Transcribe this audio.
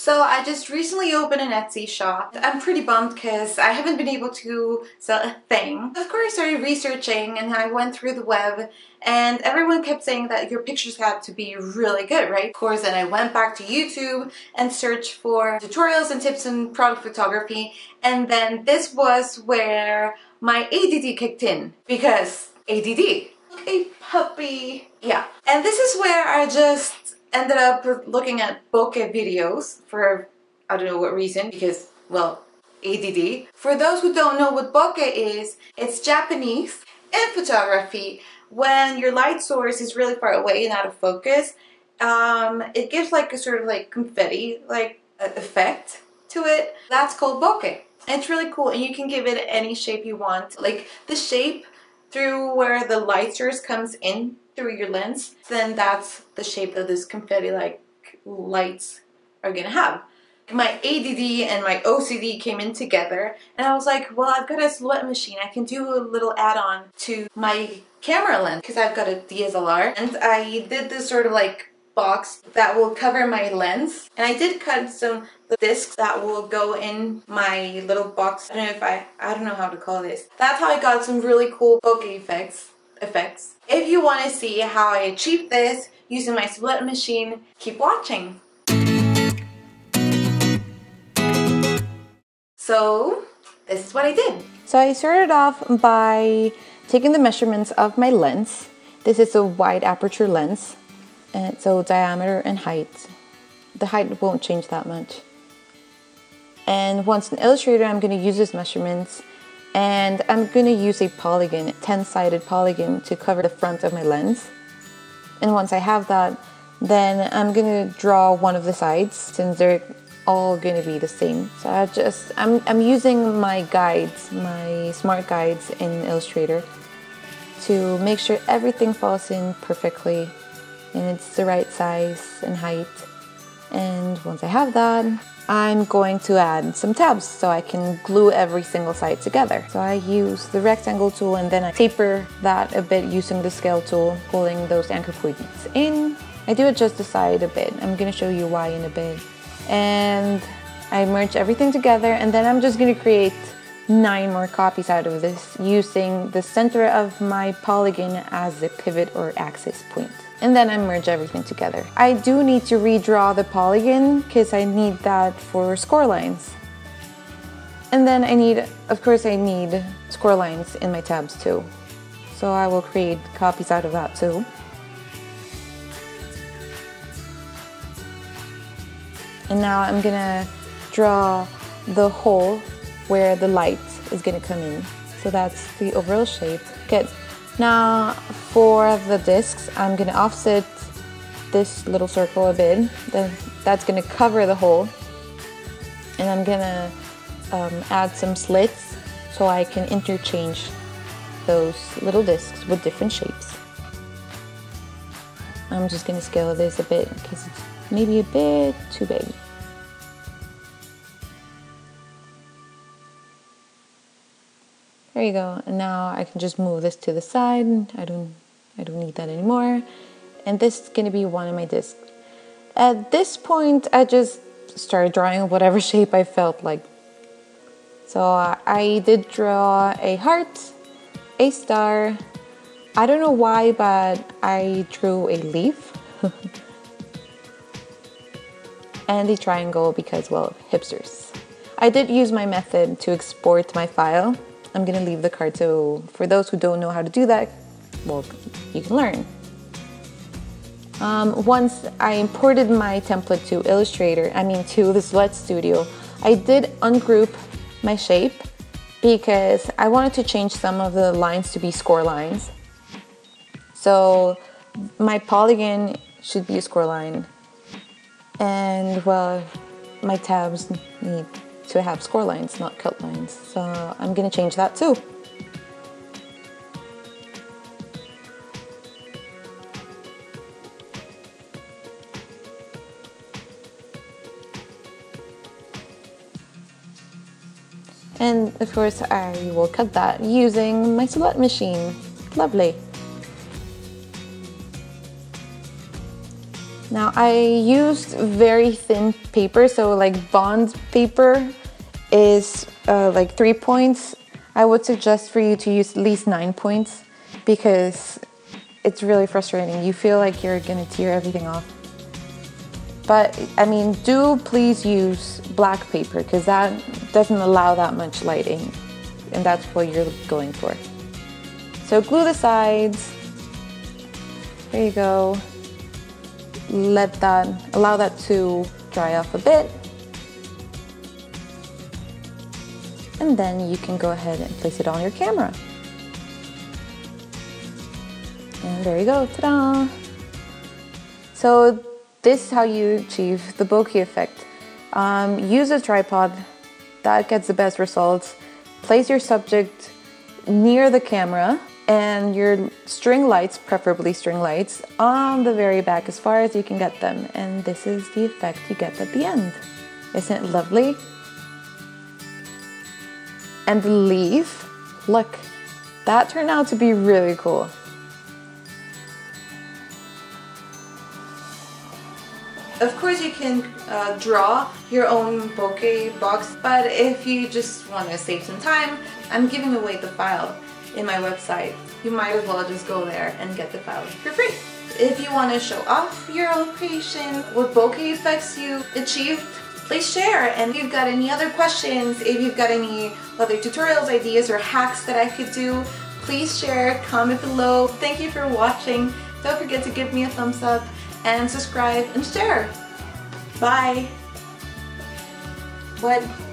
So I just recently opened an Etsy shop. I'm pretty bummed because I haven't been able to sell a thing. Of course I started researching and I went through the web and everyone kept saying that your pictures had to be really good, right? Of course, then I went back to YouTube and searched for tutorials and tips on product photography, and then this was where my ADD kicked in, because ADD. A puppy. Yeah. And this is where I just ended up looking at bokeh videos for, I don't know what reason, because, well, ADD. For those who don't know what bokeh is, it's Japanese in photography. When your light source is really far away and out of focus, it gives like a sort of like confetti like effect to it. That's called bokeh. And it's really cool, and you can give it any shape you want. Like the shape through where the light source comes in through your lens, then that's the shape that this confetti like lights are gonna have. My ADD and my OCD came in together, and I was like, well, I've got a Silhouette machine. I can do a little add-on to my camera lens because I've got a DSLR, and I did this sort of like box that will cover my lens, and I did cut some discs that will go in my little box. I don't know how to call this. That's how I got some really cool bokeh effects. If you want to see how I achieved this using my Silhouette machine, keep watching. So this is what I did. So I started off by taking the measurements of my lens. This is a wide aperture lens, and so diameter and height. The height won't change that much. And once in Illustrator, I'm going to use these measurements, and I'm going to use a polygon, 10-sided polygon, to cover the front of my lens. And once I have that, then I'm going to draw one of the sides, since they're all going to be the same. So I'm using my guides, my smart guides in Illustrator, to make sure everything falls in perfectly and it's the right size and height. And once I have that, I'm going to add some tabs so I can glue every single side together. So I use the rectangle tool, and then I taper that a bit using the scale tool, pulling those anchor points in. I do adjust the side a bit. I'm going to show you why in a bit. And I merge everything together, and then I'm just going to create 9 more copies out of this using the center of my polygon as the pivot or axis point. And then I merge everything together. I do need to redraw the polygon because I need that for score lines. And then of course I need score lines in my tabs too. So I will create copies out of that too. And now I'm gonna draw the hole where the light is gonna come in. So that's the overall shape. Good. Now for the discs, I'm gonna offset this little circle a bit. That's gonna cover the hole. And I'm gonna add some slits so I can interchange those little discs with different shapes. I'm just gonna scale this a bit because it's maybe a bit too big. There you go, and now I can just move this to the side. I don't need that anymore. And this is gonna be one of my discs. At this point, I just started drawing whatever shape I felt like. So I did draw a heart, a star. I don't know why, but I drew a leaf. And a triangle because, well, hipsters. I did use my method to export my file. I'm gonna leave the card, so for those who don't know how to do that, well, you can learn. Once I imported my template to Illustrator, to the Silhouette Studio, I did ungroup my shape because I wanted to change some of the lines to be score lines. So my polygon should be a score line, and well, my tabs need to have score lines, not cut lines. So I'm gonna change that too. And of course I will cut that using my Silhouette machine. Lovely. Now I used very thin paper, so like bond paper is like 3 points. I would suggest for you to use at least 9 points because it's really frustrating. You feel like you're gonna tear everything off. But I mean, do please use black paper because that doesn't allow that much lighting and that's what you're going for. So glue the sides, there you go. Let that, allow that to dry off a bit. And then you can go ahead and place it on your camera. And there you go, ta-da! So this is how you achieve the bokeh effect. Use a tripod, that gets the best results. Place your subject near the camera and your string lights, preferably string lights, on the very back as far as you can get them. And this is the effect you get at the end. Isn't it lovely? And the leaf, look, that turned out to be really cool. Of course you can draw your own bokeh box, but if you just want to save some time, I'm giving away the file in my website. You might as well just go there and get the file for free. If you want to show off your own creation, what bokeh effects you achieved, please share. And if you've got any other questions, if you've got any other tutorials, ideas, or hacks that I could do, please share, comment below. Thank you for watching. Don't forget to give me a thumbs up and subscribe and share. Bye. What?